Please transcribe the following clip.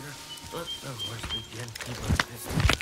here. Let the horse begin.